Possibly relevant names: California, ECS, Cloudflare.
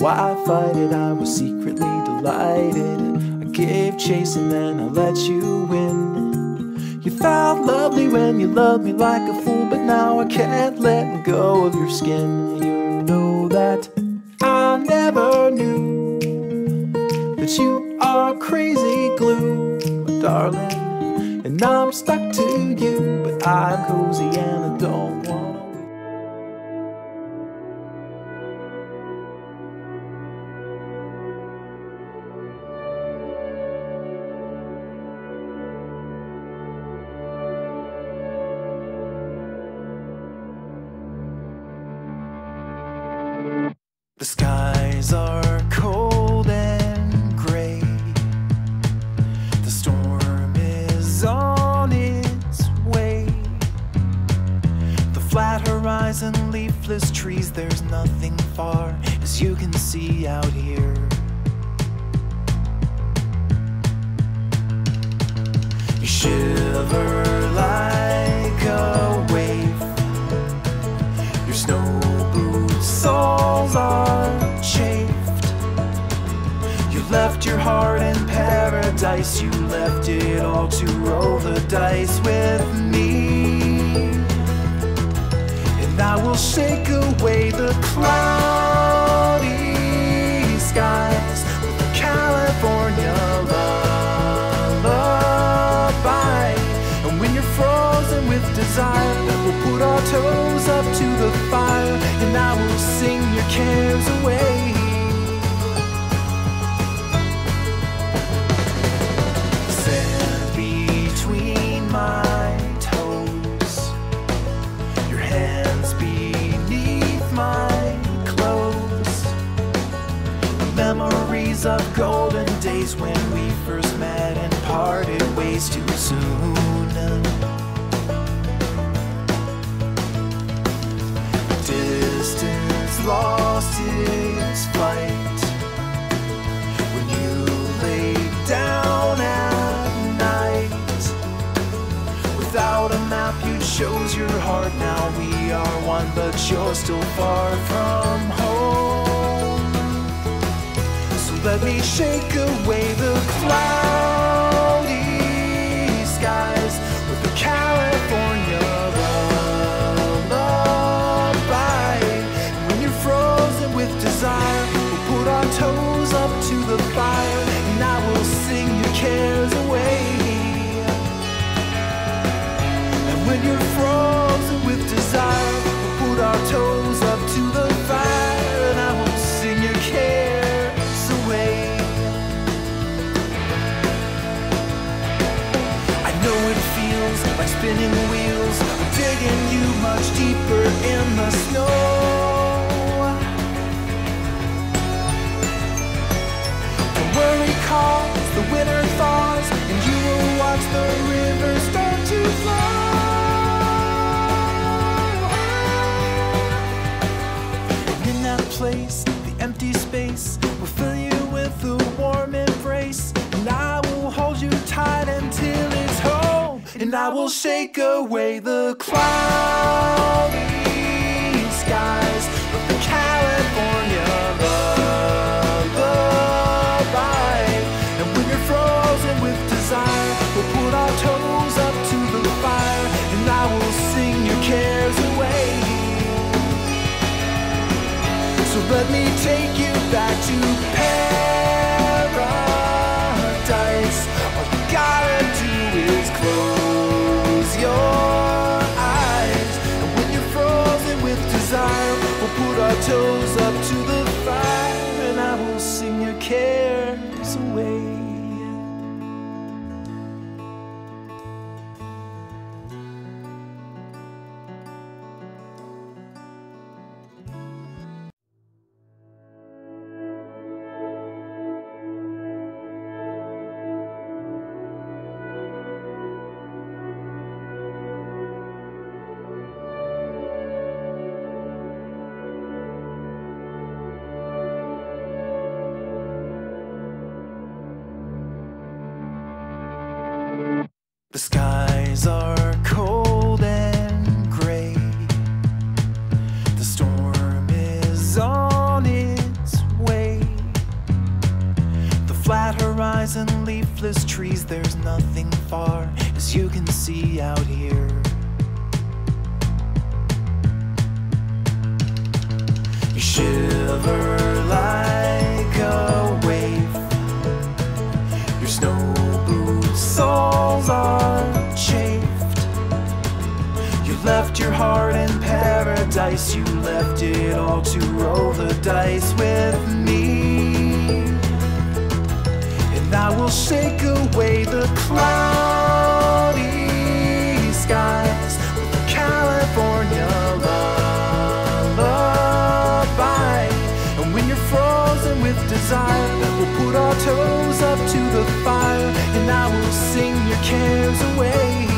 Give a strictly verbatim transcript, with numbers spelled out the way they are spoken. why I fight it, I was secretly delighted. I gave chase and then I let you win. You felt lovely when you loved me like a fool, but now I can't let go of your skin. You know that I never knew that you are crazy glue, darling, and I'm stuck to you, but I'm cozy and I don't want. The skies are cold and gray. The storm is on its way. The flat horizon, leafless trees, there's nothing far as you can see out here. You shiver like a wave. Your snow boots soles are left your heart in paradise. You left it all to roll the dice with me, and I will shake away the cloudy skies with a California lullaby. And when you're frozen with desire, we'll put our toes up to the fire, and I will sing your cares away. Memories of golden days when we first met and parted ways too soon. Distance lost its flight when you laid down at night. Without a map you chose your heart. Now we are one, but you're still far from home. Let me shake away the cloudy skies with the California lullaby. When you're frozen with desire, we'll put our toes up to the fire, and I will sing your cares away. And when you're frozen with desire, we'll put our toes up to the fire, and I will sing your cares. Like spinning wheels, I'm digging you much deeper in the snow. Don't worry, cause the winter thaws, and you will watch the river start to flow. And in that place, the empty space will fill you with a warm embrace, and I will hold you tight until it's home. And I will shake away the cloudy skies with the California lullaby. And when you're frozen with desire, we'll put our toes up to the fire, and I will sing your cares away. So let me take you back to paradise. All you gotta do is close your eyes, and when you're frozen with desire, we'll put our toes up to the fire, and I will sing your cares away. The skies are cold and gray. The storm is on its way. skies and leafless trees, there's nothing far, as you can see out here. You shiver like a wave, your snow boots soles are chafed. You left your heart in paradise, you left it all to roll the dice with me. I will shake away the cloudy skies with a California lullaby. And when you're frozen with desire, we'll put our toes up to the fire, and I will sing your cares away.